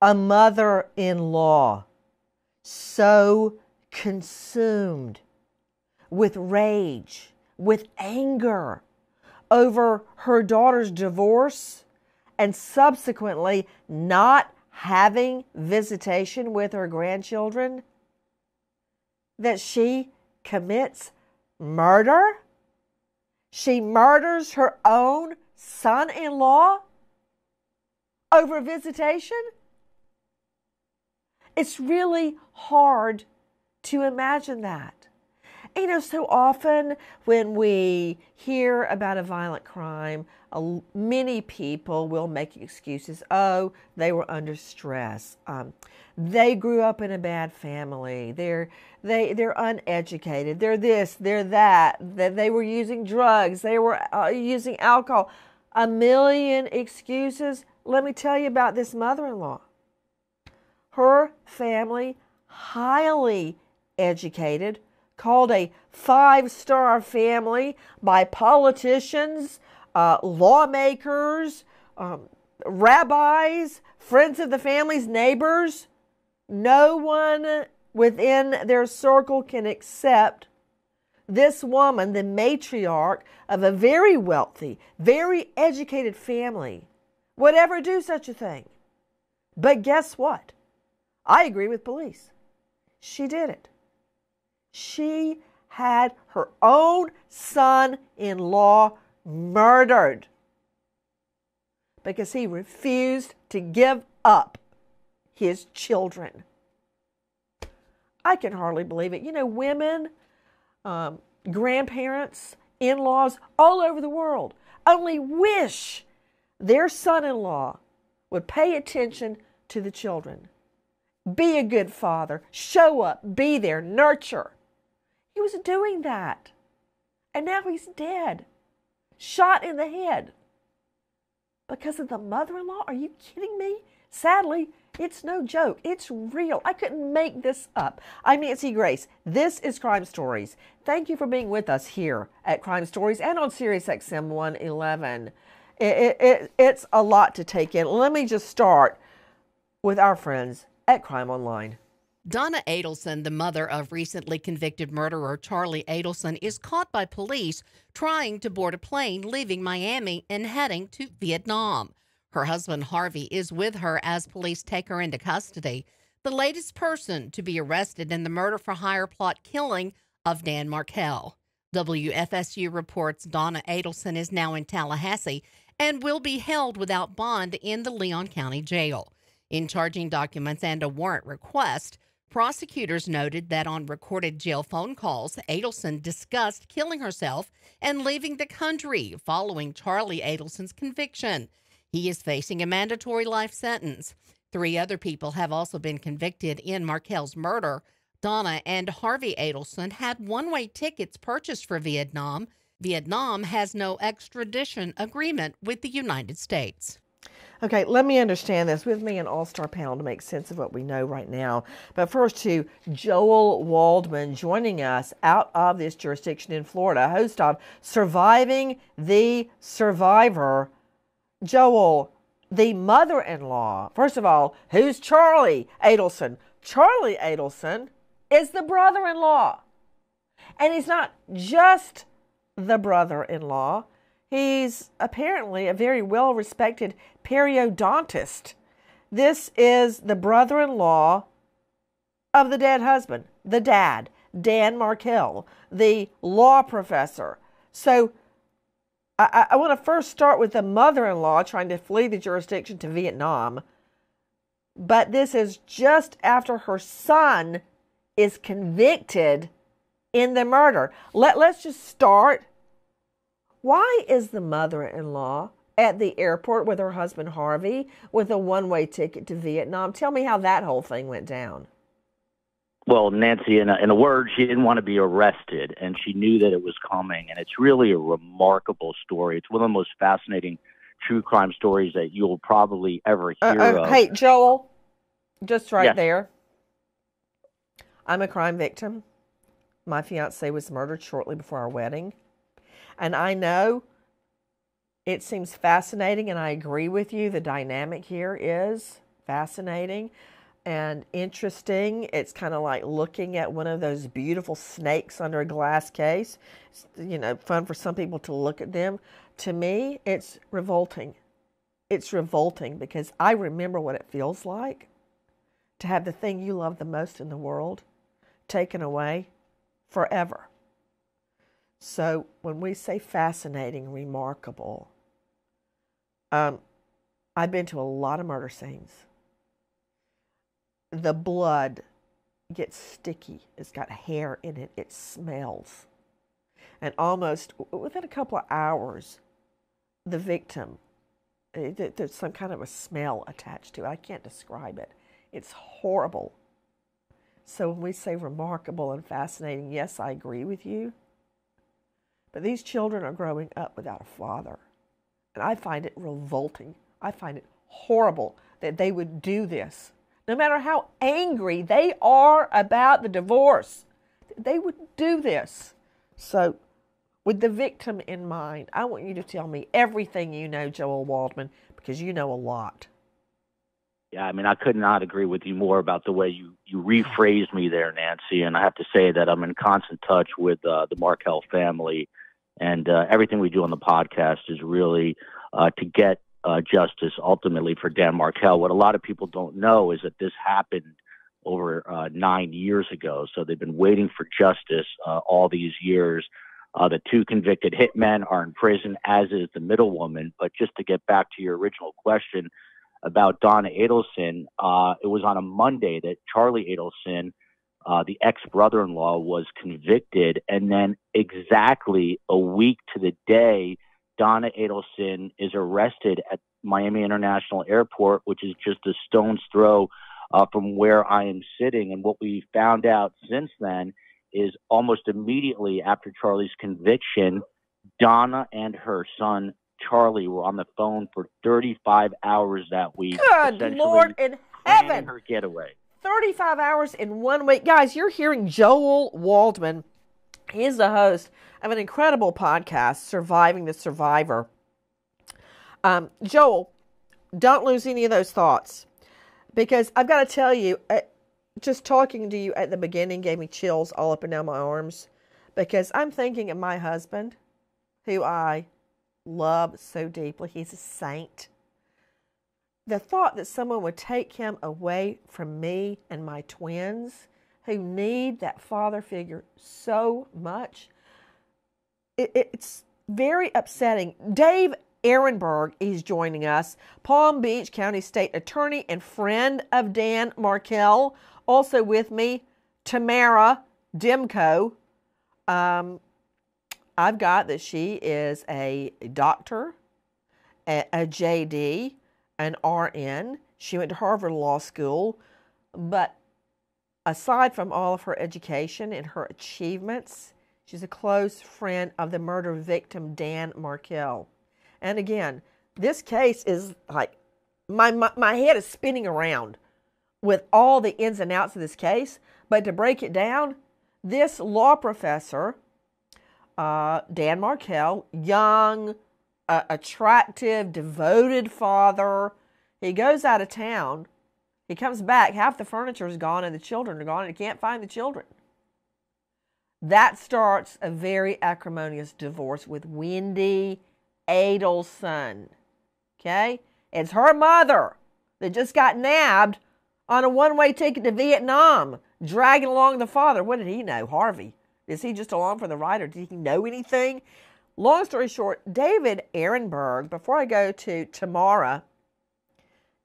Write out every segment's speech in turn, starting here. a mother-in-law so consumed with rage, with anger over her daughter's divorce and subsequently not having visitation with her grandchildren, that she commits murder? She murders her own son-in-law over visitation? It's really hard to imagine that. You know, so often when we hear about a violent crime, many people will make excuses. Oh, they were under stress. They grew up in a bad family. They're uneducated. They're this, they're that. They were using drugs. They were using alcohol. A million excuses. Let me tell you about this mother-in-law. Her family, highly educated, called a five-star family by politicians, lawmakers, rabbis, friends of the family's neighbors. No one within their circle can accept this woman, the matriarch of a very wealthy, very educated family, would ever do such a thing. But guess what? I agree with police. She did it. She had her own son-in-law murdered because he refused to give up his children. I can hardly believe it. You know, women, grandparents, in-laws all over the world only wish their son-in-law would pay attention to the children, be a good father, show up, be there, nurture. He was doing that, and now he's dead, shot in the head. Because of the mother-in-law? Are you kidding me? Sadly, it's no joke. It's real. I couldn't make this up. I'm Nancy Grace. This is Crime Stories. Thank you for being with us here at Crime Stories and on Sirius XM 111. It's a lot to take in. Let me just start with our friends at Crime Online. Donna Adelson, the mother of recently convicted murderer Charlie Adelson, is caught by police trying to board a plane leaving Miami and heading to Vietnam. Her husband, Harvey, is with her as police take her into custody. The latest person to be arrested in the murder-for-hire plot killing of Dan Markel. WFSU reports Donna Adelson is now in Tallahassee and will be held without bond in the Leon County Jail. In charging documents and a warrant request, prosecutors noted that on recorded jail phone calls, Adelson discussed killing herself and leaving the country following Charlie Adelson's conviction. He is facing a mandatory life sentence. Three other people have also been convicted in Markel's murder. Donna and Harvey Adelson had one-way tickets purchased for Vietnam. Vietnam has no extradition agreement with the United States. Okay, let me understand this. With me, an all-star panel to make sense of what we know right now. But first to Joel Waldman joining us out of this jurisdiction in Florida, host of Surviving the Survivor. Joel, the mother-in-law, first of all, who's Charlie Adelson? Charlie Adelson is the brother-in-law. And he's not just the brother-in-law. He's apparently a very well-respected periodontist. This is the brother-in-law of the dead husband, the dad, Dan Markel, the law professor. So I want to first start with the mother-in-law trying to flee the jurisdiction to Vietnam. But this is just after her son is convicted in the murder. Let's just start. Why is the mother-in-law at the airport with her husband Harvey with a one-way ticket to Vietnam? Tell me how that whole thing went down. Well, Nancy, in a word, she didn't want to be arrested, and she knew that it was coming. And it's really a remarkable story. It's one of the most fascinating true crime stories that you'll probably ever hear of. Hey, Joel, just right yes. there. I'm a crime victim. My fiancé was murdered shortly before our wedding. And I know it seems fascinating, and I agree with you, the dynamic here is fascinating and interesting. It's kind of like looking at one of those beautiful snakes under a glass case. It's, you know, fun for some people to look at them. To me, it's revolting. It's revolting because I remember what it feels like to have the thing you love the most in the world taken away forever. So when we say fascinating, remarkable, I've been to a lot of murder scenes. The blood gets sticky. It's got hair in it. It smells. And almost within a couple of hours, the victim, there's some kind of a smell attached to it. I can't describe it. It's horrible. So when we say remarkable and fascinating, yes, I agree with you. But these children are growing up without a father. And I find it revolting. I find it horrible that they would do this. No matter how angry they are about the divorce, they would do this. So with the victim in mind, I want you to tell me everything you know, Joel Waldman, because you know a lot. Yeah, I mean, I could not agree with you more about the way you rephrased me there, Nancy. And I have to say that I'm in constant touch with the Markel family. And everything we do on the podcast is really to get justice ultimately for Dan Markel. What a lot of people don't know is that this happened over 9 years ago. So they've been waiting for justice all these years. The two convicted hitmen are in prison, as is the middle woman. But just to get back to your original question about Donna Adelson, it was on a Monday that Charlie Adelson, the ex-brother-in-law, was convicted. And then exactly a week to the day, Donna Adelson is arrested at Miami International Airport, which is just a stone's throw from where I am sitting. And what we found out since then is almost immediately after Charlie's conviction, Donna and her son Charlie were on the phone for 35 hours that week. Good Lord in heaven. Her getaway. 35 hours in 1 week. Guys, you're hearing Joel Waldman. He is the host of an incredible podcast, Surviving the Survivor. Joel, don't lose any of those thoughts, because I've got to tell you, just talking to you at the beginning gave me chills all up and down my arms, because I'm thinking of my husband, who I love so deeply. He's a saint. The thought that someone would take him away from me and my twins, who need that father figure so much. It's very upsetting. Dave Ehrenberg is joining us, Palm Beach County State Attorney and friend of Dan Markel. Also with me, Tamara Demko. I've got that she is a doctor, a JD, an RN. She went to Harvard Law School, but aside from all of her education and her achievements, she's a close friend of the murder victim, Dan Markel. And again, this case is like, my head is spinning around with all the ins and outs of this case. But to break it down, this law professor, Dan Markel, young, attractive, devoted father, he goes out of town. He comes back, half the furniture is gone and the children are gone, and he can't find the children. That starts a very acrimonious divorce with Wendy Adelson. Okay? It's her mother that just got nabbed on a one-way ticket to Vietnam, dragging along the father. What did he know? Harvey. Is he just along for the ride, or did he know anything? Long story short, David Ehrenberg, before I go to Tamara,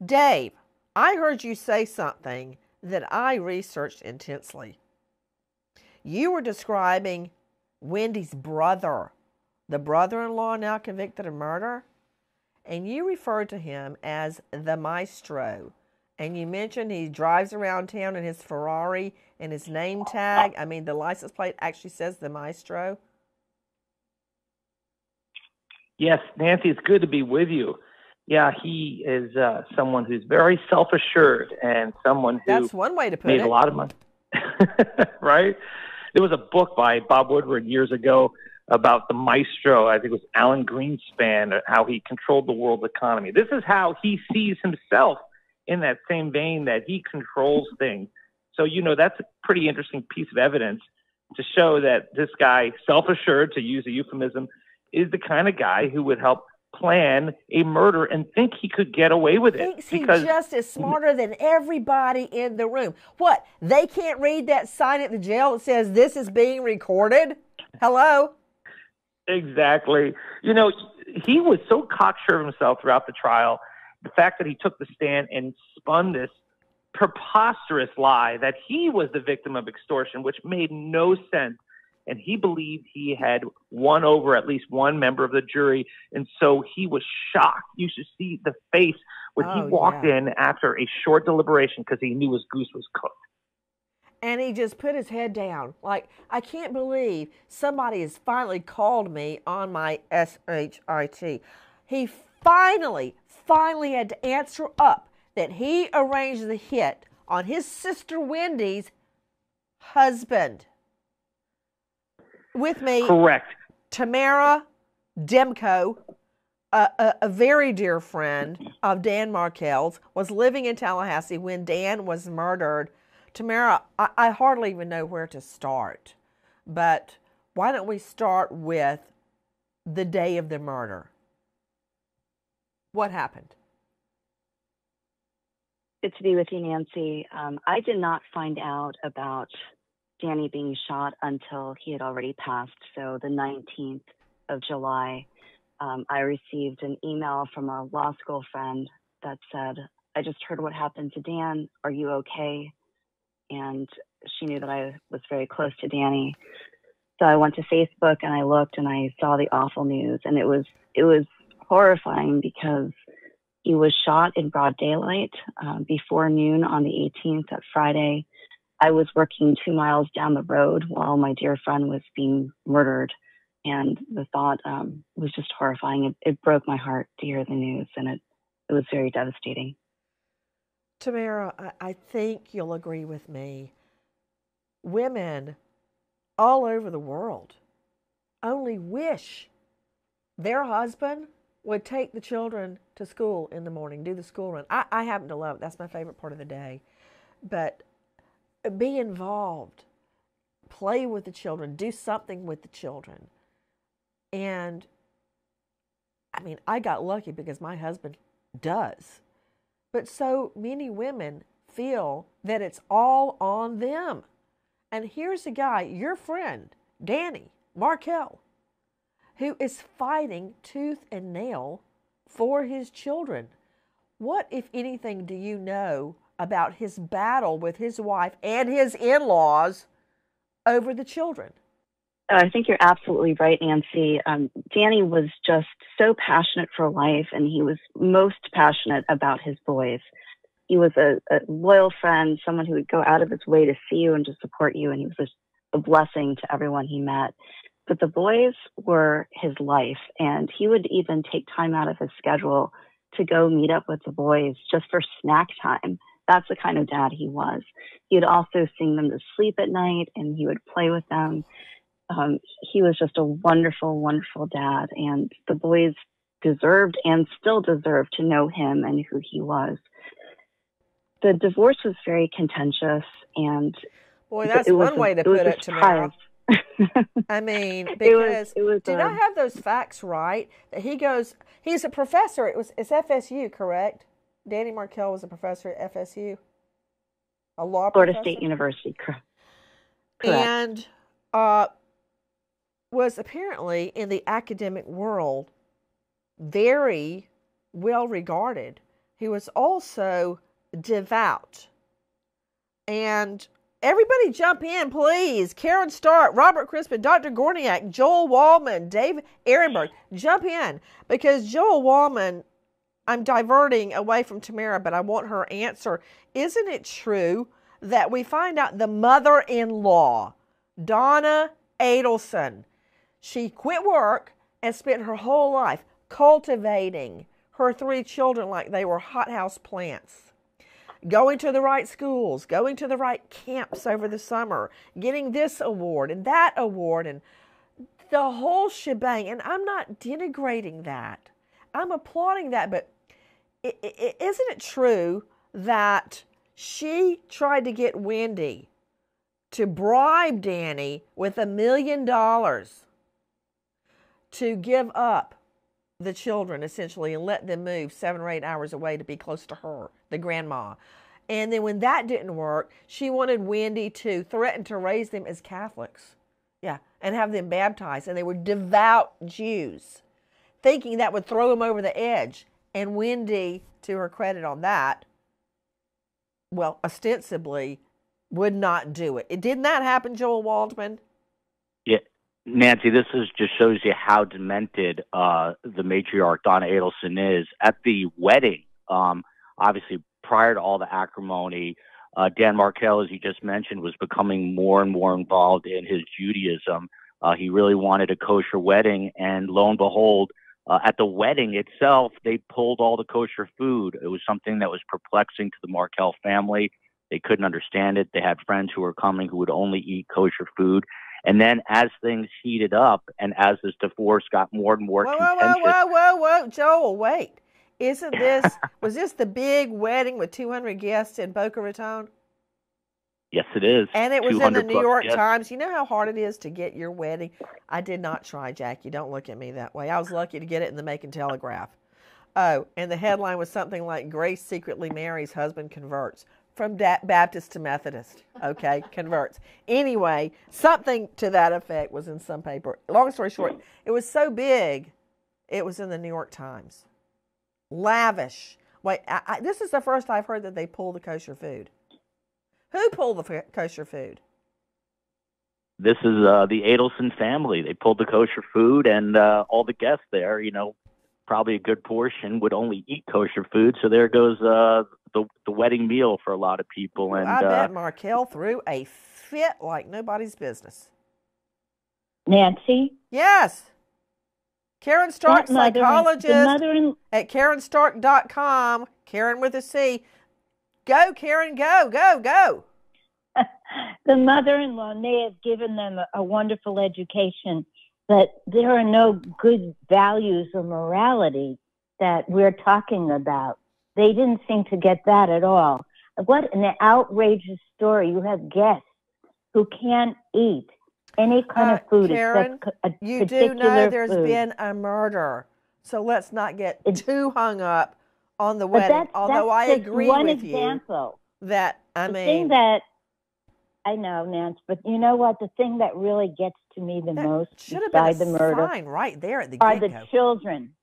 Dave, I heard you say something that I researched intensely. You were describing Wendy's brother, the brother-in-law now convicted of murder, and you referred to him as the maestro, and you mentioned he drives around town in his Ferrari and his name tag. I mean, the license plate actually says the maestro. Yes, Nancy, it's good to be with you. Yeah, he is someone who's very self-assured and someone who that's one way to put made it. A lot of money, right? There was a book by Bob Woodward years ago about the maestro. I think it was Alan Greenspan, how he controlled the world economy. This is how he sees himself in that same vein that he controls things. So, you know, that's a pretty interesting piece of evidence to show that this guy, self-assured, to use a euphemism, is the kind of guy who would help plan a murder and think he could get away with it. Thinks he just is smarter than everybody in the room. What, they can't read that sign at the jail that says this is being recorded? Hello? Exactly. You know, he was so cocksure of himself throughout the trial. The fact that he took the stand and spun this preposterous lie that he was the victim of extortion, which made no sense. And he believed he had won over at least one member of the jury. And so he was shocked. You should see the face when he walked in after a short deliberation because he knew his goose was cooked. And he just put his head down. Like, I can't believe somebody has finally called me on my SHIT. He finally had to answer up that he arranged the hit on his sister Wendy's husband. With me, correct, Tamara Demko, a very dear friend of Dan Markel's, was living in Tallahassee when Dan was murdered. Tamara, I hardly even know where to start, but why don't we start with the day of the murder? What happened? Good to be with you, Nancy. I did not find out about Danny being shot until he had already passed. So the 19th of July, I received an email from a law school friend that said, I just heard what happened to Dan. Are you okay? And she knew that I was very close to Danny. So I went to Facebook and I looked and I saw the awful news. And it was horrifying because he was shot in broad daylight before noon on the 18th, that Friday. I was working 2 miles down the road while my dear friend was being murdered. And the thought was just horrifying. It broke my heart to hear the news, and it was very devastating. Tamara, I think you'll agree with me. Women all over the world only wish their husband would take the children to school in the morning, do the school run. I happen to love it. That's my favorite part of the day. But be involved, play with the children, do something with the children. And I mean, I got lucky because my husband does. But so many women feel that it's all on them. And here's a guy, your friend, Danny Markel, who is fighting tooth and nail for his children. What, if anything, do you know about his battle with his wife and his in-laws over the children? I think you're absolutely right, Nancy. Danny was just so passionate for life, and he was most passionate about his boys. He was a loyal friend, someone who would go out of his way to see you and to support you, and he was a blessing to everyone he met. But the boys were his life, and he would even take time out of his schedule to go meet up with the boys just for snack time. That's the kind of dad he was. He would also sing them to sleep at night, and he would play with them. He was just a wonderful, wonderful dad, and the boys deserved and still deserve to know him and who he was. The divorce was very contentious, and boy, that's one way to put it, Tamara. I mean, because did I have those facts right? That he goes, he's a professor. It's FSU, correct? Danny Markel was a professor at FSU, a law professor? Florida State University, correct. And was apparently in the academic world very well regarded. He was also devout. And everybody jump in, please. Karen Stark, Robert Crispin, Dr. Gorniak, Joel Waldman, Dave Ehrenberg. Jump in, because Joel Waldman, I'm diverting away from Tamara, but I want her answer. Isn't it true that we find out the mother-in-law, Donna Adelson, she quit work and spent her whole life cultivating her three children like they were hothouse plants, going to the right schools, going to the right camps over the summer, getting this award and that award and the whole shebang. And I'm not denigrating that. I'm applauding that, but isn't it true that she tried to get Wendy to bribe Danny with $1 million to give up the children, essentially, and let them move 7 or 8 hours away to be close to her, the grandma. And then when that didn't work, she wanted Wendy to threaten to raise them as Catholics. Yeah, and have them baptized. And they were devout Jews, thinking that would throw them over the edge. And Wendy, to her credit on that, well, ostensibly, would not do it. Didn't that happen, Joel Waldman? Yeah. Nancy, this is just shows you how demented the matriarch, Donna Adelson, is. At the wedding, obviously, prior to all the acrimony, Dan Markel, as you just mentioned, was becoming more and more involved in his Judaism. He really wanted a kosher wedding, and lo and behold, at the wedding itself, they pulled all the kosher food. It was something that was perplexing to the Markel family. They couldn't understand it. They had friends who were coming who would only eat kosher food. And then as things heated up and as this divorce got more and more contentious. Whoa, Joel, wait. Isn't this, was this the big wedding with 200 guests in Boca Raton? Yes, it is. And it was in the New York Times. You know how hard it is to get your wedding? I did not try, Jackie. Don't look at me that way. I was lucky to get it in the Macon Telegraph. Oh, and the headline was something like, Grace secretly marries, husband converts. From Baptist to Methodist, okay, converts. Anyway, something to that effect was in some paper. Long story short, it was so big, it was in the New York Times. Lavish. Wait, this is the first I've heard that they pulled the kosher food. Who pulled the kosher food? This is the Adelson family. They pulled the kosher food, and all the guests there, you know, probably a good portion would only eat kosher food. So there goes the wedding meal for a lot of people. And I bet Markel threw a fit like nobody's business. Nancy? Yes. Karen Stark, psychologist at karenstark.com. Karen with a C. Go, Karen, go. The mother-in-law may have given them a wonderful education, but there are no good values or morality that we're talking about. They didn't seem to get that at all. What an outrageous story. You have guests who can't eat any kind of food. Karen, you do know there's been a murder, so let's not get too hung up on the wedding, although I agree with you that, I mean... The thing that, I know, Nance, but you know what? The thing that really gets to me the most beside the murder right there at the are the children.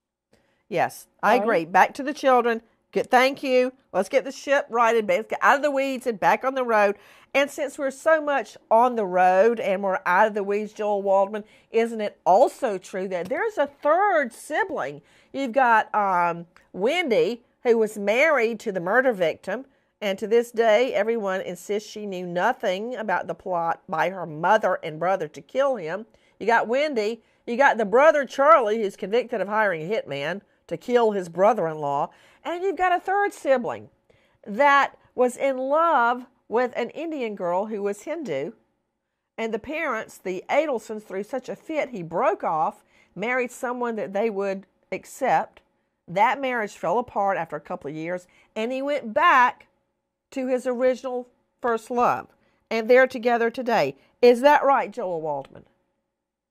Yes, I agree. Back to the children. Good, thank you. Let's get the ship righted. Let's get out of the weeds and back on the road. And since we're so much on the road and we're out of the weeds, Joel Waldman, isn't it also true that there's a third sibling? You've got Wendy, who was married to the murder victim. And to this day, everyone insists she knew nothing about the plot by her mother and brother to kill him. You got Wendy. You got the brother, Charlie, who's convicted of hiring a hitman to kill his brother-in-law. And you've got a third sibling that was in love with an Indian girl who was Hindu. And the parents, the Adelsons, threw such a fit, he broke off, married someone that they would accept. That marriage fell apart after a couple of years, and he went back to his original first love, and they're together today. Is that right, Joel Waldman?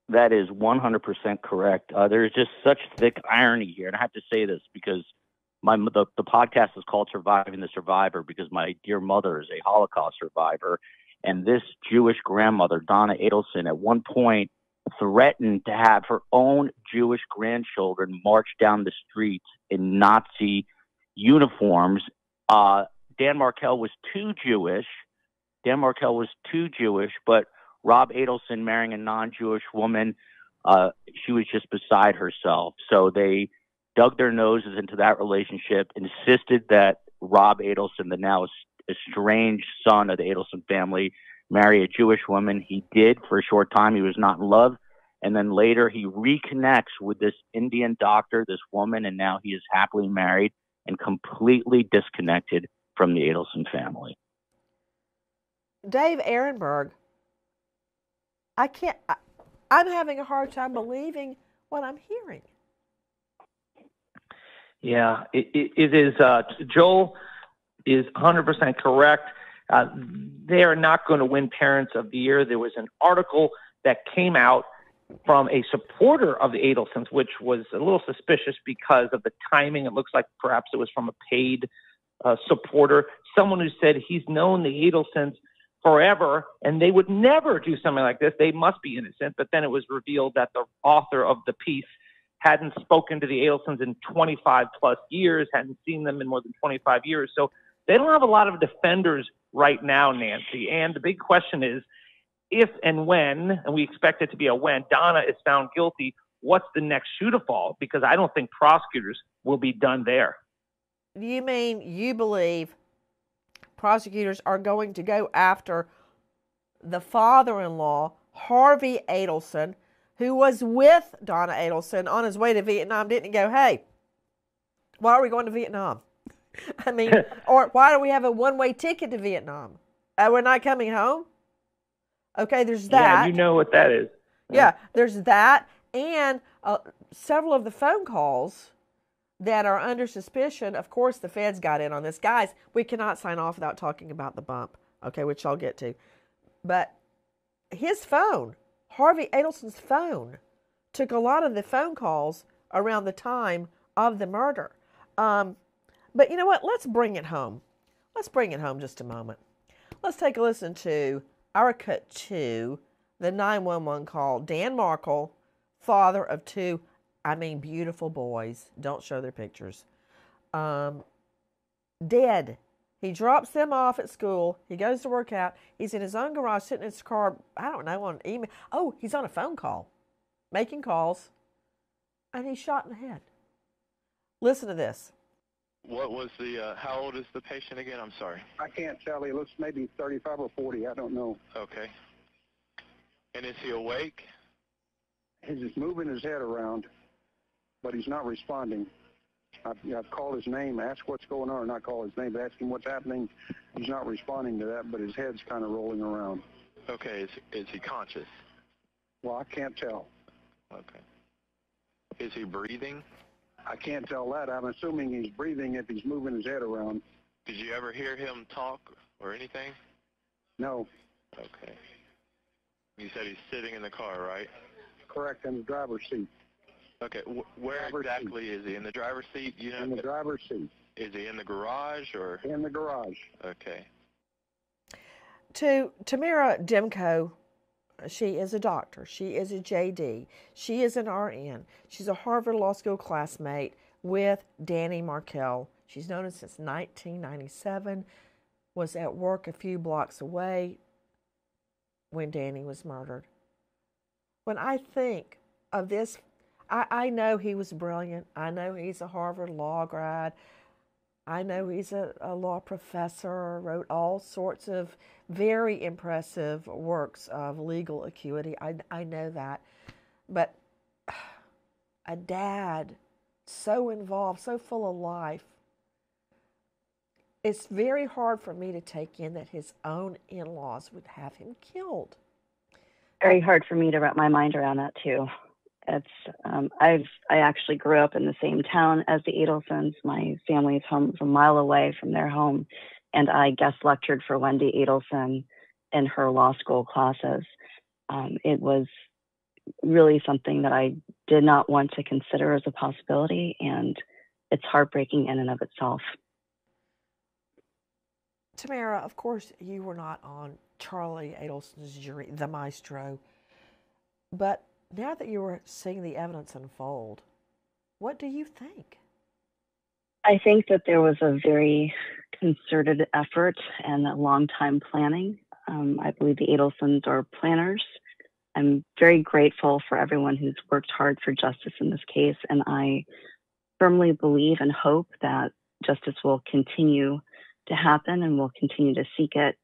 That is 100% correct. There's just such thick irony here, and I have to say this because the podcast is called Surviving the Survivor because my dear mother is a Holocaust survivor, and this Jewish grandmother, Donna Adelson, at one point threatened to have her own Jewish grandchildren march down the streets in Nazi uniforms. Dan Markel was too Jewish. But Rob Adelson marrying a non-Jewish woman, she was just beside herself. So they dug their noses into that relationship, insisted that Rob Adelson, the now estranged son of the Adelson family, marry a Jewish woman. He did for a short time. He was not in love. And then later he reconnects with this Indian doctor, this woman, and now he is happily married and completely disconnected from the Adelson family. Dave Ehrenberg, I'm having a hard time believing what I'm hearing. Yeah, it is, Joel, is 100% correct. They are not going to win Parents of the Year. There was an article that came out from a supporter of the Adelsons, which was a little suspicious because of the timing. It looks like perhaps it was from a paid supporter, someone who said he's known the Adelsons forever and they would never do something like this. They must be innocent. But then it was revealed that the author of the piece hadn't spoken to the Adelsons in 25 plus years, hadn't seen them in more than 25 years. So they don't have a lot of defenders right now, Nancy. And the big question is, if and when, and we expect it to be a when, Donna is found guilty, what's the next shoe to fall? Because I don't think prosecutors will be done there. You mean you believe prosecutors are going to go after the father-in-law, Harvey Adelson, who was with Donna Adelson on his way to Vietnam, didn't go, hey, why are we going to Vietnam? I mean, or why do we have a one-way ticket to Vietnam? We're not coming home? Okay, there's that. Yeah, you know what that is. Yeah, there's that. And several of the phone calls that are under suspicion, of course the feds got in on this. Guys, we cannot sign off without talking about the bump, okay, which I'll get to. But his phone, Harvey Adelson's phone, took a lot of the phone calls around the time of the murder. But you know what? Let's bring it home. Let's bring it home just a moment. Let's take a listen to our cut to the 911 call. Dan Markel, father of two, I mean, beautiful boys. Don't show their pictures. Dead. He drops them off at school. He goes to work out. He's in his own garage, sitting in his car, I don't know, on email. Oh, he's on a phone call, making calls, and he's shot in the head. Listen to this. What was the, how old is the patient again? I'm sorry. I can't tell. He looks maybe 35 or 40. I don't know. Okay. And is he awake? He's just moving his head around, but he's not responding. I've called his name, asked what's going on, or not called his name, but asked him what's happening. He's not responding to that, but his head's kind of rolling around. Okay. Is he conscious? Well, I can't tell. Okay. Is he breathing? I can't tell that. I'm assuming he's breathing if he's moving his head around. Did you ever hear him talk or anything? No. Okay. You said he's sitting in the car, right? Correct, in the driver's seat. Okay. Where exactly is he? In the driver's seat? You know, in the driver's seat. Is he in the garage or? In the garage. Okay. To Tamara Demko. She is a doctor. She is a JD. She is an RN. She's a Harvard Law School classmate with Danny Markel. She's known him since 1997, was at work a few blocks away when Danny was murdered. When I think of this, I know he was brilliant. I know he's a Harvard Law grad. I know he's a law professor, wrote all sorts of very impressive works of legal acuity. I know that. But a dad, so involved, so full of life, it's very hard for me to take in that his own in-laws would have him killed. Very hard for me to wrap my mind around that, too. It's, I actually grew up in the same town as the Adelsons. My family's home is a mile away from their home, and I guest lectured for Wendy Adelson in her law school classes. It was really something that I did not want to consider as a possibility, and it's heartbreaking in and of itself. Tamara, of course, you were not on Charlie Adelson's jury, the maestro, but now that you were seeing the evidence unfold, what do you think? I think that there was a very concerted effort and a long time planning. I believe the Adelsons are planners. I'm very grateful for everyone who's worked hard for justice in this case, and I firmly believe and hope that justice will continue to happen and we'll continue to seek it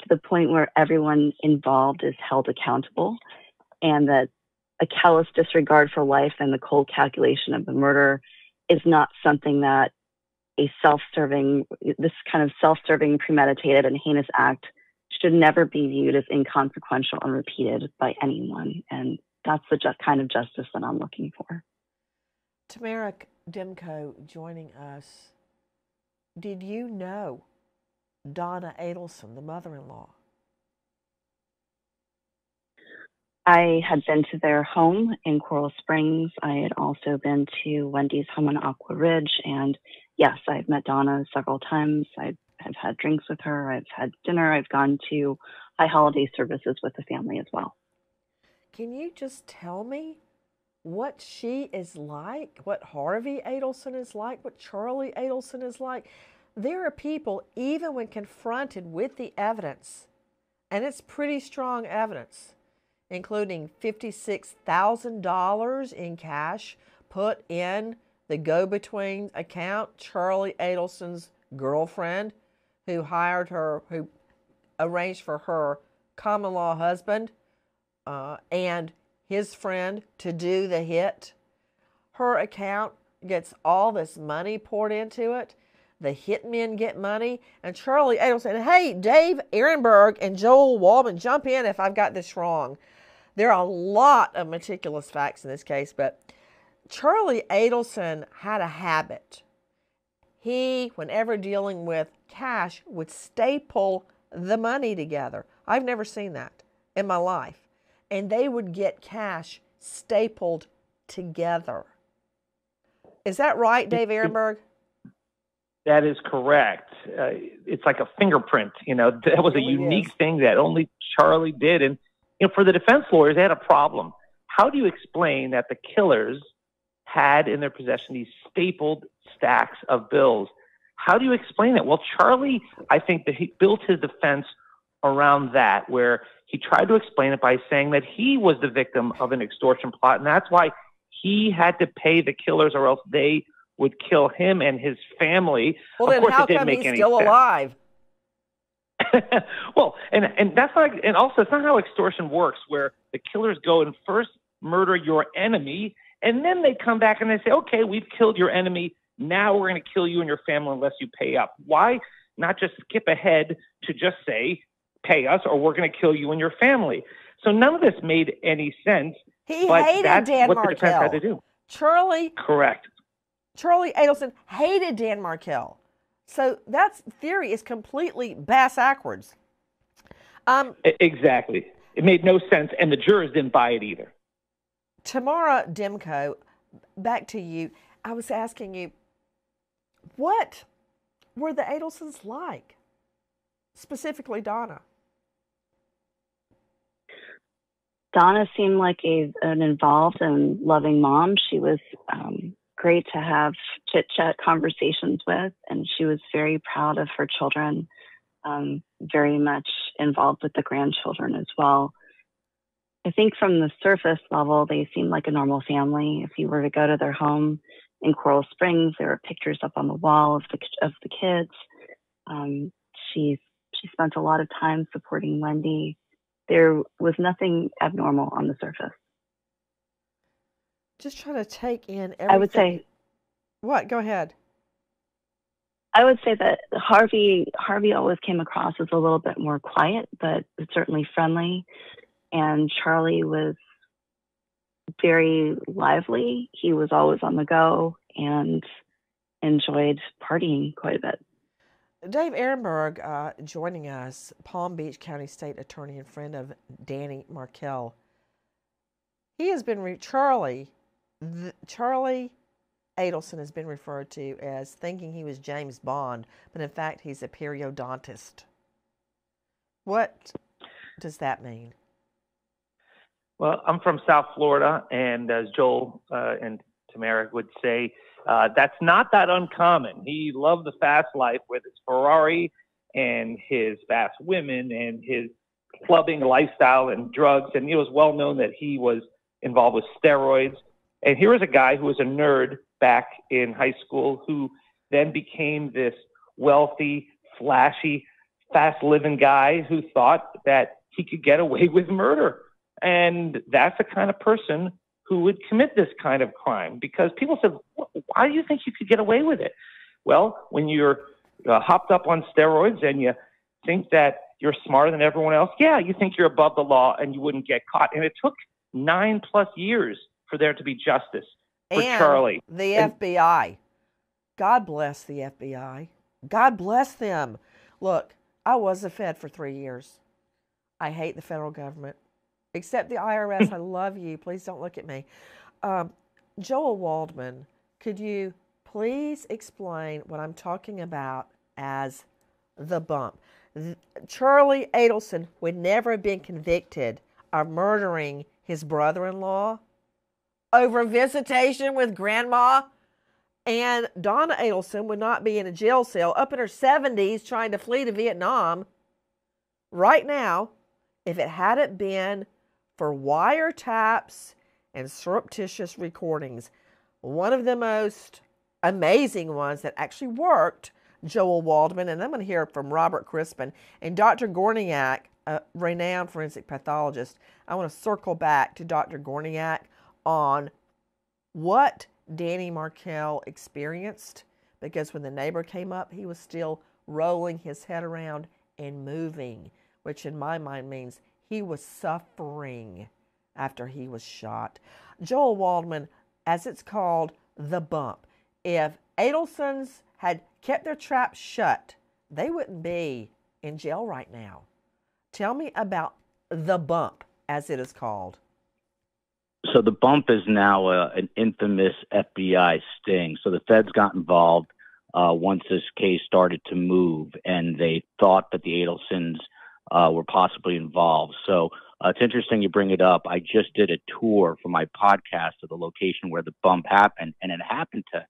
to the point where everyone involved is held accountable, and that a callous disregard for life and the cold calculation of the murder is not something that a self-serving, this kind of self-serving, premeditated and heinous act should never be viewed as inconsequential and repeated by anyone. And that's the kind of justice that I'm looking for. Tamara Demko joining us Did you know Donna Adelson, the mother-in-law? I had been to their home in Coral Springs. I had also been to Wendy's home in Aqua Ridge. And yes, I've met Donna several times. I've had drinks with her. I've had dinner. I've gone to high holiday services with the family as well. Can you just tell me what she is like, what Harvey Adelson is like, what Charlie Adelson is like? There are people, even when confronted with the evidence, and it's pretty strong evidence, including $56,000 in cash put in the go-between account, Charlie Adelson's girlfriend, who hired her, who arranged for her common law husband and his friend to do the hit. Her account gets all this money poured into it. The hitmen get money. And Charlie Adelson, hey, Dave Ehrenberg and Joel Waldman, jump in if I've got this wrong. There are a lot of meticulous facts in this case, but Charlie Adelson had a habit. He, whenever dealing with cash, would staple the money together. I've never seen that in my life. And they would get cash stapled together. Is that right, Dave Ehrenberg? That is correct. It's like a fingerprint. You know, that was a unique thing that only Charlie did. And you know, for the defense lawyers, they had a problem. How do you explain that the killers had in their possession these stapled stacks of bills? How do you explain that? Well, Charlie, I think that he built his defense around that, where he tried to explain it by saying that he was the victim of an extortion plot, and that's why he had to pay the killers, or else they would kill him and his family. Well, then how come he's still alive? Well, and that's not, and also it's not how extortion works, where the killers go and first murder your enemy, and then they come back and they say, okay, we've killed your enemy. Now we're going to kill you and your family unless you pay up. Why not just skip ahead to just say, pay us or we're going to kill you and your family? So none of this made any sense. He hated Dan Markel. Charlie. Correct. Charlie Adelson hated Dan Markel. So that theory is completely bass-ackwards. Exactly. It made no sense, and the jurors didn't buy it either. Tamara Demko, back to you. I was asking you, what were the Adelsons like, specifically Donna? Donna seemed like an involved and loving mom. She was great to have chit-chat conversations with, and she was very proud of her children, very much involved with the grandchildren as well. I think from the surface level, they seemed like a normal family. If you were to go to their home in Coral Springs, there were pictures up on the wall of the kids. She spent a lot of time supporting Wendy. There was nothing abnormal on the surface. Just trying to take in everything. I would say. What? Go ahead. I would say that Harvey always came across as a little bit more quiet, but certainly friendly. And Charlie was very lively. He was always on the go and enjoyed partying quite a bit. Dave Ehrenberg joining us, Palm Beach County State Attorney and friend of Danny Markel. He has been, Charlie Adelson has been referred to as thinking he was James Bond, but in fact he's a periodontist. What does that mean? Well, I'm from South Florida, and as Joel and Tamara would say, that's not that uncommon. He loved the fast life with his Ferrari and his fast women and his clubbing lifestyle and drugs. And it was well known that he was involved with steroids. And here was a guy who was a nerd back in high school who then became this wealthy, flashy, fast-living guy who thought that he could get away with murder. And that's the kind of person who would commit this kind of crime, because people said, why do you think you could get away with it? Well, when you're hopped up on steroids and you think that you're smarter than everyone else, yeah, you think you're above the law and you wouldn't get caught. And it took 9+ years for there to be justice for Charlie. The FBI. God bless the FBI. God bless them. Look, I was a Fed for 3 years. I hate the federal government, except the IRS. I love you. Please don't look at me. Joel Waldman, could you please explain what I'm talking about as the bump? Charlie Adelson would never have been convicted of murdering his brother-in-law over visitation with grandma. And Donna Adelson would not be in a jail cell up in her 70s trying to flee to Vietnam right now if it hadn't been for wiretaps and surreptitious recordings. One of the most amazing ones that actually worked, Joel Waldman, and I'm going to hear from Robert Crispin and Dr. Gorniak, a renowned forensic pathologist. I want to circle back to Dr. Gorniak on what Danny Markel experienced, because when the neighbor came up, he was still rolling his head around and moving, which in my mind means he was suffering after he was shot. Joel Waldman, as it's called, the bump. If Adelsons had kept their trap shut, they wouldn't be in jail right now. Tell me about the bump, as it is called. So the bump is now an infamous FBI sting. So the feds got involved once this case started to move, and they thought that the Adelsons were possibly involved. So it's interesting you bring it up. I just did a tour for my podcast of the location where the bump happened, and it happened to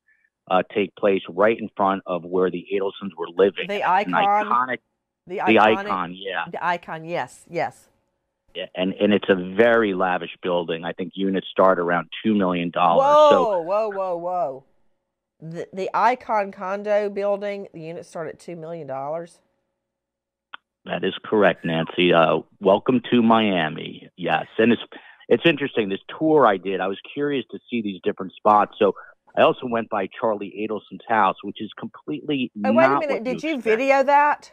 take place right in front of where the Adelsons were living. The Icon. The Icon, yeah. The Icon, yes, yes. And it's a very lavish building. I think units start around $2 million. Whoa, so, whoa, whoa, whoa. The Icon condo building, the units start at $2 million? That is correct, Nancy. Welcome to Miami. Yes, and it's interesting. This tour I did, I was curious to see these different spots. So I also went by Charlie Adelson's house, which is completely not wait a minute. Did you video that?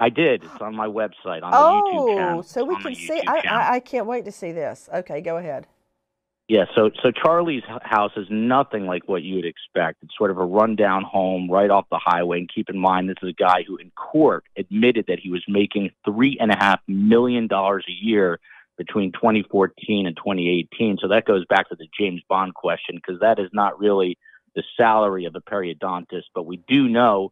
I did. It's on my website, on the YouTube channel. Oh, so we can see. I can't wait to see this. Okay, go ahead. Yeah, so Charlie's house is nothing like what you'd expect. It's sort of a rundown home right off the highway. And keep in mind, this is a guy who, in court, admitted that he was making $3.5 million a year between 2014 and 2018. So that goes back to the James Bond question, because that is not really the salary of a periodontist. But we do know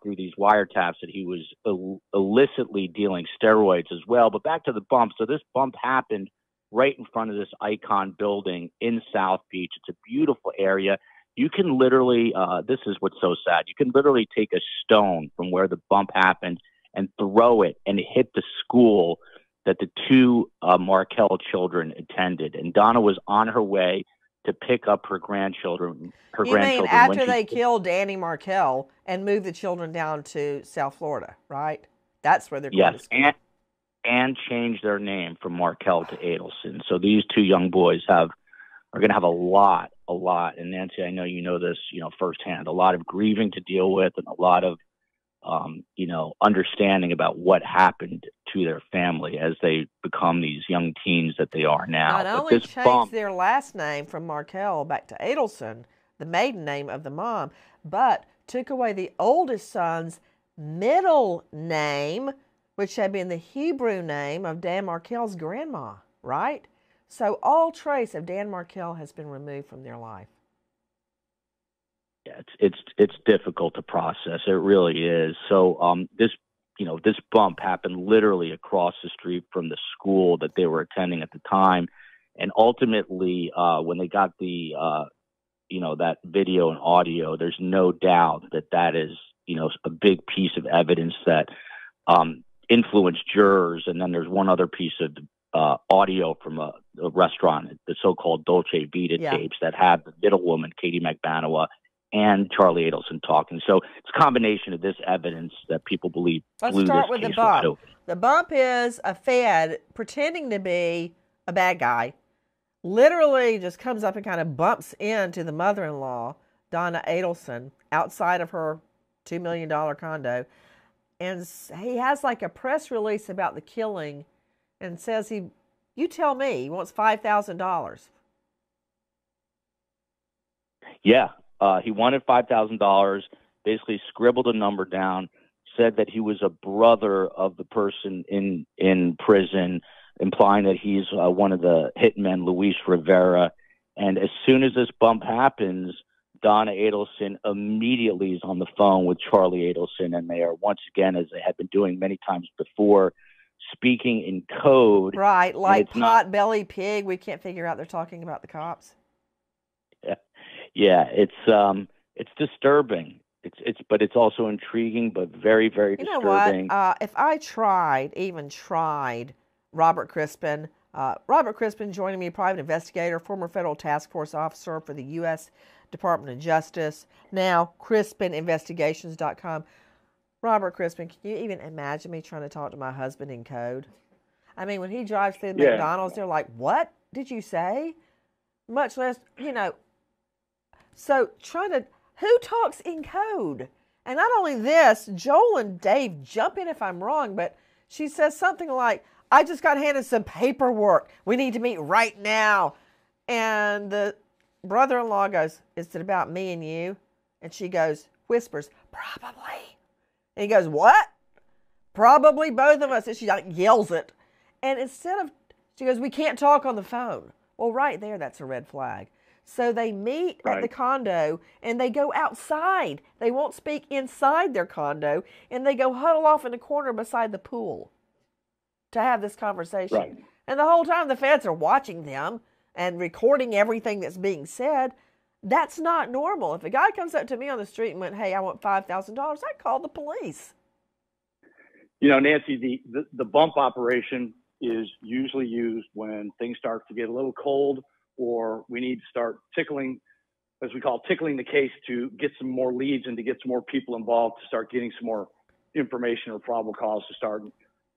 through these wiretaps that he was illicitly dealing steroids as well. But back to the bump. So this bump happened right in front of this Icon building in South Beach. It's a beautiful area. You can literally, this is what's so sad. You can literally take a stone from where the bump happened and throw it and hit the school that the two Markel children attended. And Donna was on her way to pick up her grandchildren. You mean after they killed Danny Markel and moved the children down to South Florida, right? That's where they're going to school. Yes, and changed their name from Markel to Adelson. So these two young boys are going to have a lot. And Nancy, I know you know this, firsthand. A lot of grieving to deal with, and a lot of understanding about what happened to their family as they become these young teens that they are now. Not only changed their last name from Markel back to Adelson, the maiden name of the mom, but took away the oldest son's middle name, which had been the Hebrew name of Dan Markel's grandma, right? So all trace of Dan Markel has been removed from their life. Yeah, it's difficult to process. It really is. So this bump happened literally across the street from the school that they were attending at the time, and ultimately when they got the that video and audio, there's no doubt that is a big piece of evidence that influenced jurors. And then there's one other piece of audio from a restaurant, the so-called Dolce Vita tapes that have the middle woman, Katie Magbanua, and Charlie Adelson talking. So it's a combination of this evidence that people believe. Let's start with the bump. The bump is a Fed pretending to be a bad guy, literally just comes up and kind of bumps into the mother-in-law, Donna Adelson, outside of her $2 million condo. And he has like a press release about the killing and says, you tell me, he wants $5,000. Yeah. He wanted $5,000. basically scribbled a number down, said that he was a brother of the person in prison, implying that he's one of the hitmen, Luis Rivera. And as soon as this bump happens, Donna Adelson immediately is on the phone with Charlie Adelson, and they are once again, as they had been doing many times before, speaking in code. Right, like pot-bellied pig. We can't figure out they're talking about the cops. Yeah, yeah, it's disturbing. But it's also intriguing, but very, very disturbing. You know what? If I even tried Robert Crispin. Robert Crispin joining me, private investigator, former federal task force officer for the U.S. Department of Justice, now CrispinInvestigations.com. Robert Crispin, can you even imagine me trying to talk to my husband in code? I mean, when he drives through the McDonald's, they're like, what did you say? Much less, you know. So who talks in code? And not only this, Joel and Dave, jump in if I'm wrong, but she says something like, I just got handed some paperwork. We need to meet right now. And the brother-in-law goes, is it about me and you? And she goes, whispers, probably. And he goes, what? Probably both of us. And she like yells it. And she goes, we can't talk on the phone. Well, right there, that's a red flag. So they meet at the condo, and they go outside. They won't speak inside their condo, and they go huddle off in a corner beside the pool to have this conversation. Right. And the whole time the feds are watching them and recording everything that's being said. That's not normal. If a guy comes up to me on the street and went, hey, I want $5,000, I'd call the police. You know, Nancy, the bump operation is usually used when things start to get a little cold, or we need to start tickling, as we call tickling the case, to get some more leads and to get some more people involved, to start getting some more information or probable cause to start,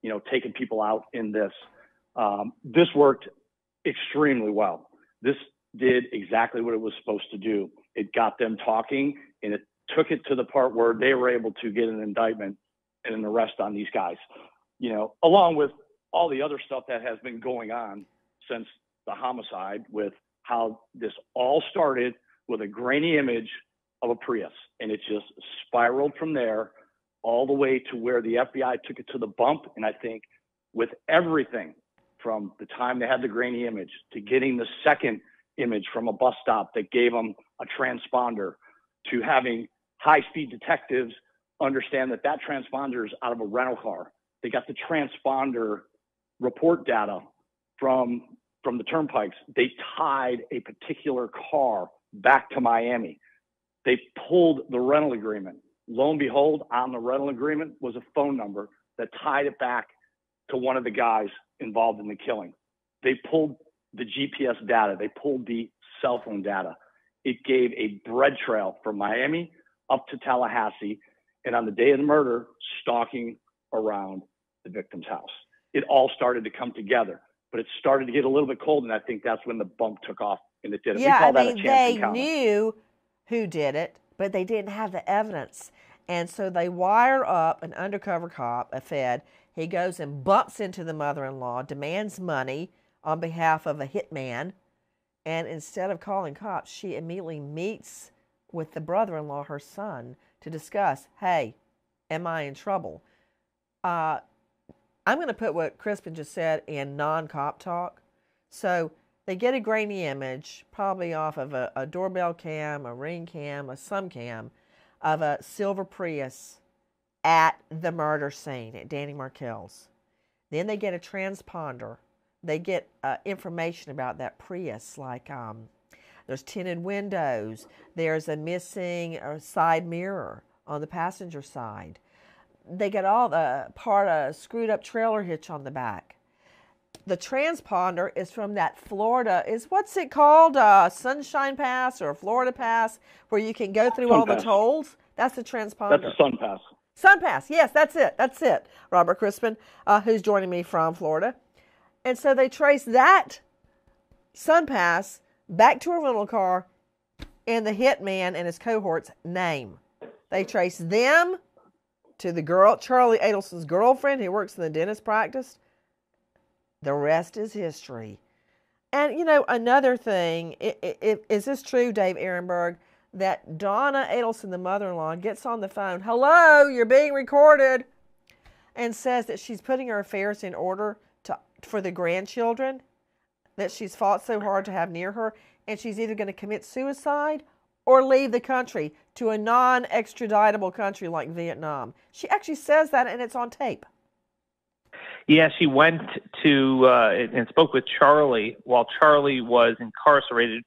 you know, taking people out in this. This worked extremely well. This did exactly what it was supposed to do. It got them talking, and it took it to the part where they were able to get an indictment and an arrest on these guys, you know, along with all the other stuff that has been going on since the homicide, with how this all started with a grainy image of a Prius. And it just spiraled from there all the way to where the FBI took it to the bump. And I think with everything from the time they had the grainy image to getting the second image from a bus stop that gave them a transponder, to having high-speed detectives understand that that transponder is out of a rental car. They got the transponder report data from the turnpikes. They tied a particular car back to Miami. They pulled the rental agreement. Lo and behold, on the rental agreement was a phone number that tied it back to one of the guys involved in the killing. They pulled the GPS data. They pulled the cell phone data. It gave a bread trail from Miami up to Tallahassee, and on the day of the murder, stalking around the victim's house. It all started to come together, but it started to get a little bit cold, and I think that's when the bump took off, and it did. Yeah, I mean, they knew who did it, but they didn't have the evidence, and so they wire up an undercover cop, a fed. He goes and bumps into the mother-in-law, demands money on behalf of a hitman, and instead of calling cops, she immediately meets with the brother-in-law, her son, to discuss, hey, am I in trouble? I'm going to put what Crispin just said in non-cop talk. So they get a grainy image, probably off of a doorbell cam, a ring cam, a sum cam, of a silver Prius at the murder scene at Danny Markel's. Then they get a transponder. They get information about that Prius, like there's tinted windows, there's a missing side mirror on the passenger side. They get all the part of a screwed up trailer hitch on the back. The transponder is from that Florida, is what's it called? Sunshine Pass or Florida Pass, where you can go through all the tolls? That's the transponder. That's the Sun Pass. Sun Pass, yes, that's it. That's it, Robert Crispin, who's joining me from Florida. And so they trace that Sun Pass back to a rental car and the hitman and his cohort's name. They trace them to the girl, Charlie Adelson's girlfriend, who works in the dentist practice. The rest is history. And, you know, another thing, is this true, Dave Ehrenberg, that Donna Adelson, the mother-in-law, gets on the phone, hello, you're being recorded, and says that she's putting her affairs in order for the grandchildren that she's fought so hard to have near her, and she's either going to commit suicide or leave the country to a non-extraditable country like Vietnam. She actually says that, and it's on tape. Yeah, she went to and spoke with Charlie while Charlie was incarcerated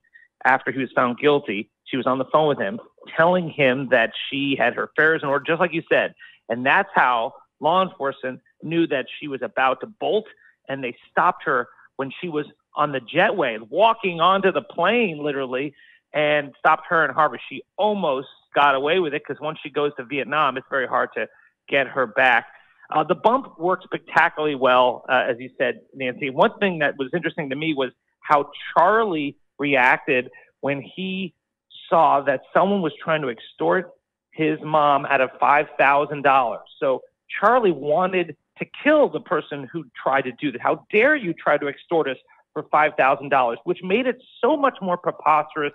after he was found guilty. She was on the phone with him, telling him that she had her affairs in order, just like you said. And that's how law enforcement knew that she was about to bolt, and they stopped her when she was on the jetway, walking onto the plane, literally, and stopped her in Harvard. She almost got away with it because once she goes to Vietnam, it's very hard to get her back. The bump worked spectacularly well, as you said, Nancy. One thing that was interesting to me was how Charlie reacted when he saw that someone was trying to extort his mom out of $5,000. So Charlie wanted to kill the person who tried to do that. How dare you try to extort us for $5,000, which made it so much more preposterous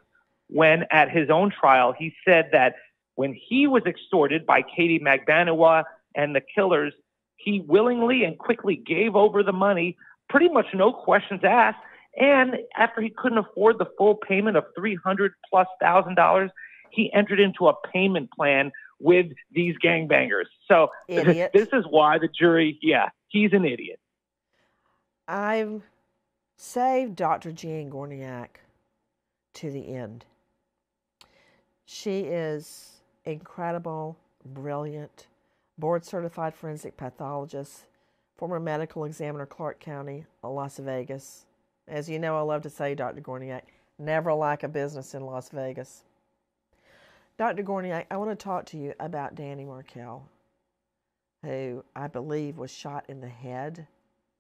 when at his own trial, he said that when he was extorted by Katie Magbanua and the killers, he willingly and quickly gave over the money, pretty much no questions asked. And after he couldn't afford the full payment of $300,000+, he entered into a payment plan with these gangbangers. So this is why the jury, he's an idiot. I've saved Dr. Jean Gorniak to the end. She is incredible, brilliant, board-certified forensic pathologist, former medical examiner, Clark County, Las Vegas. As you know, I love to say, Dr. Gorniak, never like a business in Las Vegas. Dr. Gorniak, I want to talk to you about Danny Markel, who I believe was shot in the head.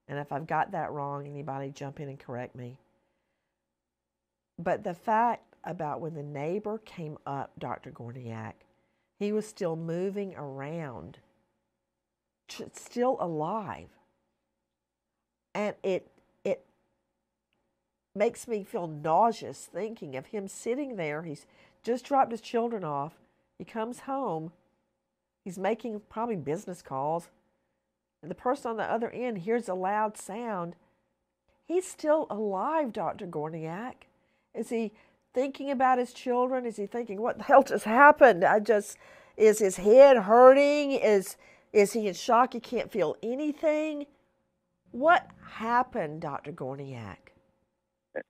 And if I've got that wrong, anybody jump in and correct me. But the fact about when the neighbor came up, Dr. Gorniak, he was still moving around, still alive. And it makes me feel nauseous thinking of him sitting there. He's just dropped his children off. He comes home. He's making probably business calls. And the person on the other end hears a loud sound. He's still alive, Dr. Gorniak. Is he thinking about his children? Is he thinking, what the hell just happened? Is his head hurting? Is he in shock? He can't feel anything. What happened, Dr. Gorniak?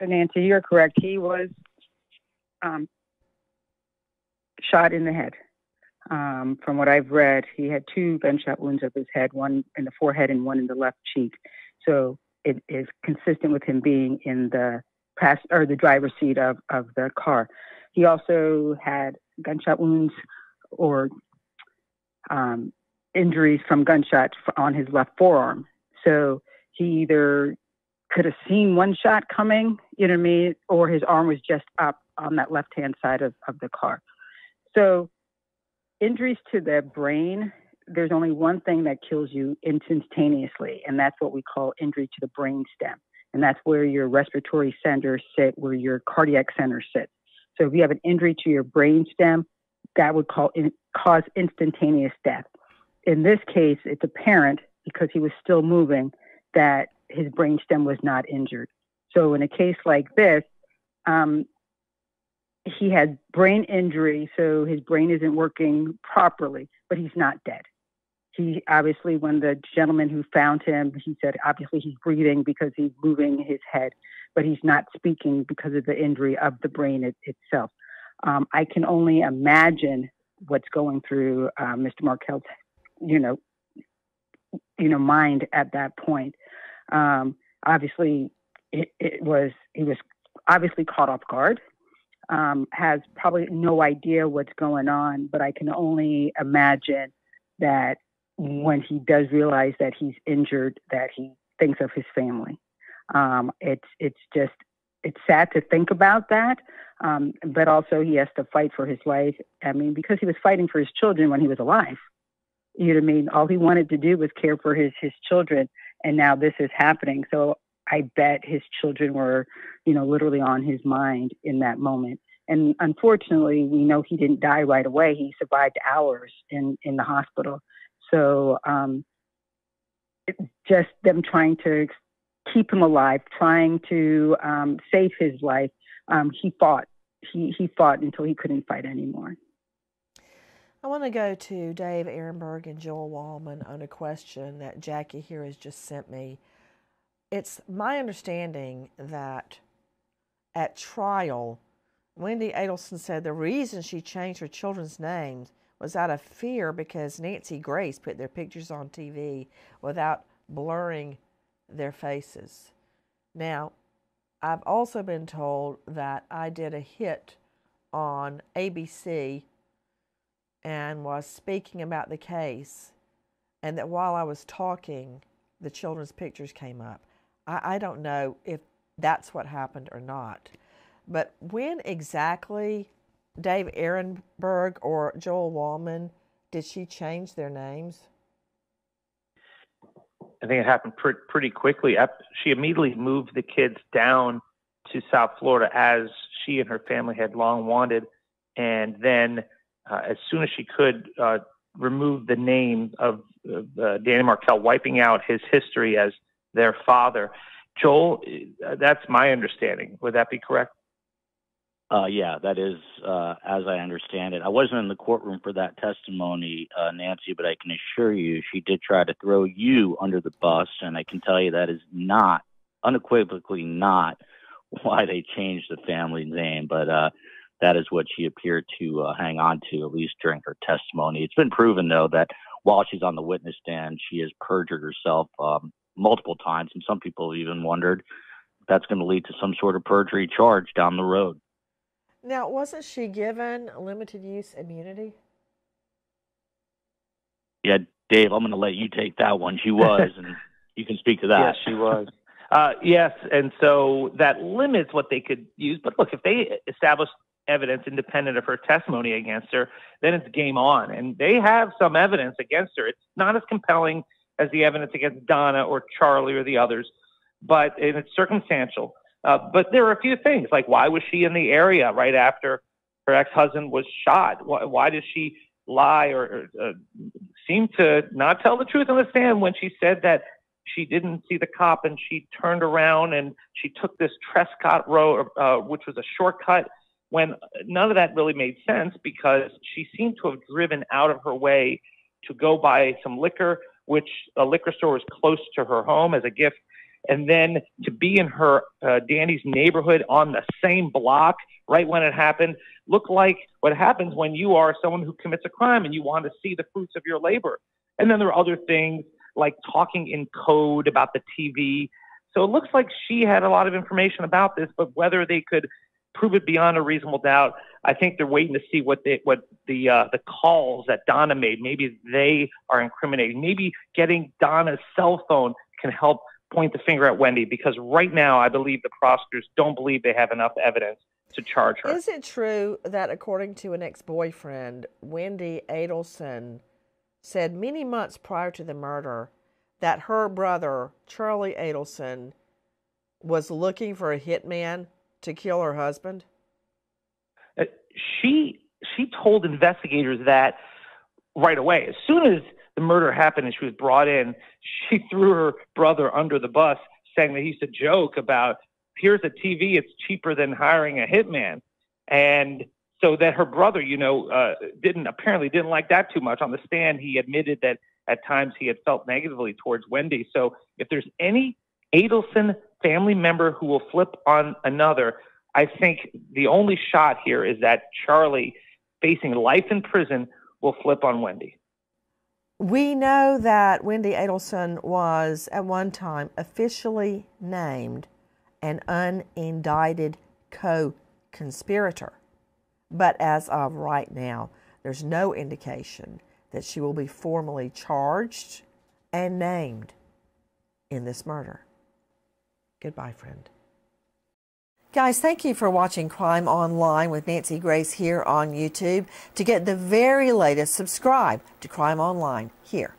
Nancy, you're correct. He was shot in the head. From what I've read, he had two gunshot wounds of his head, one in the forehead and one in the left cheek. So it is consistent with him being in the driver's seat of the car. He also had gunshot wounds or injuries from gunshots on his left forearm. So he either could have seen one shot coming, you know what I mean, or his arm was just up on that left-hand side of the car. So injuries to the brain, there's only one thing that kills you instantaneously, and that's what we call injury to the brain stem. And that's where your respiratory centers sit, where your cardiac centers sit. So if you have an injury to your brain stem, that would cause instantaneous death. In this case, it's apparent because he was still moving that his brain stem was not injured. So in a case like this, he had brain injury, so his brain isn't working properly, but he's not dead. He obviously, when the gentleman who found him, he said, obviously he's breathing because he's moving his head, but he's not speaking because of the injury of the brain itself. I can only imagine what's going through Mr. Markel's, mind at that point. Obviously, he was obviously caught off guard. Has probably no idea what's going on, but I can only imagine that when he does realize that he's injured, that he thinks of his family. It's sad to think about that, but also he has to fight for his life. I mean, because he was fighting for his children when he was alive. You know what I mean? All he wanted to do was care for his children, and now this is happening. So I bet his children were, literally on his mind in that moment. And unfortunately, we know he didn't die right away. He survived hours in the hospital. So just them trying to keep him alive, trying to save his life, he fought. He fought until he couldn't fight anymore. I want to go to Dave Ehrenberg and Joel Waldman on a question that Jackie here has just sent me. It's my understanding that at trial, Wendy Adelson said the reason she changed her children's names was out of fear because Nancy Grace put their pictures on TV without blurring their faces. Now, I've also been told that I did a hit on ABC and was speaking about the case, and that while I was talking, the children's pictures came up. I don't know if that's what happened or not. But when exactly, Dave Ehrenberg or Joel Wallman, did she change their names? I think it happened pretty quickly. She immediately moved the kids down to South Florida as she and her family had long wanted. And then as soon as she could, remove the name of Dan Markel, wiping out his history as their father. Joel, that's my understanding. Would that be correct? Yeah, that is, as I understand it. I wasn't in the courtroom for that testimony, Nancy, but I can assure you she did try to throw you under the bus, and I can tell you that is not, unequivocally not, why they changed the family name, but that is what she appeared to hang on to, at least during her testimony. It's been proven, though, that while she's on the witness stand, she has perjured herself multiple times, and some people have even wondered if that's going to lead to some sort of perjury charge down the road. Now, wasn't she given limited use immunity? Yeah, Dave, I'm going to let you take that one. She was, and you can speak to that. Yes, she was. Yes, and so that limits what they could use. But look, if they establish evidence independent of her testimony against her, then it's game on. And they have some evidence against her. It's not as compelling as the evidence against Donna or Charlie or the others, but it's circumstantial. But there are a few things, like why was she in the area right after her ex-husband was shot? Why did she lie or seem to not tell the truth on the stand when she said that she didn't see the cop and she turned around and she took this Trescott Road, which was a shortcut, when none of that really made sense because she seemed to have driven out of her way to go buy some liquor, which a liquor store was close to her home as a gift. And then to be in her Danny's neighborhood on the same block right when it happened looked like what happens when you are someone who commits a crime and you want to see the fruits of your labor. And then there are other things like talking in code about the TV. So it looks like she had a lot of information about this, but whether they could prove it beyond a reasonable doubt, I think they're waiting to see what the calls that Donna made. Maybe they are incriminating. Maybe getting Donna's cell phone can help point the finger at Wendy, because right now I believe the prosecutors don't believe they have enough evidence to charge her. Is it true that according to an ex-boyfriend, Wendy Adelson said many months prior to the murder that her brother, Charlie Adelson, was looking for a hitman to kill her husband? She told investigators that right away. As soon as the murder happened and she was brought in, she threw her brother under the bus, saying that he used to joke about, here's a TV, it's cheaper than hiring a hitman. And so that her brother, apparently didn't like that too much. On the stand, he admitted that at times he had felt negatively towards Wendy. So if there's any Adelson family member who will flip on another, I think the only shot here is that Charlie, facing life in prison, will flip on Wendy. We know that Wendy Adelson was, at one time, officially named an unindicted co-conspirator. But as of right now, there's no indication that she will be formally charged and named in this murder. Goodbye, friend. Guys, thank you for watching Crime Online with Nancy Grace here on YouTube. To get the very latest, subscribe to Crime Online here.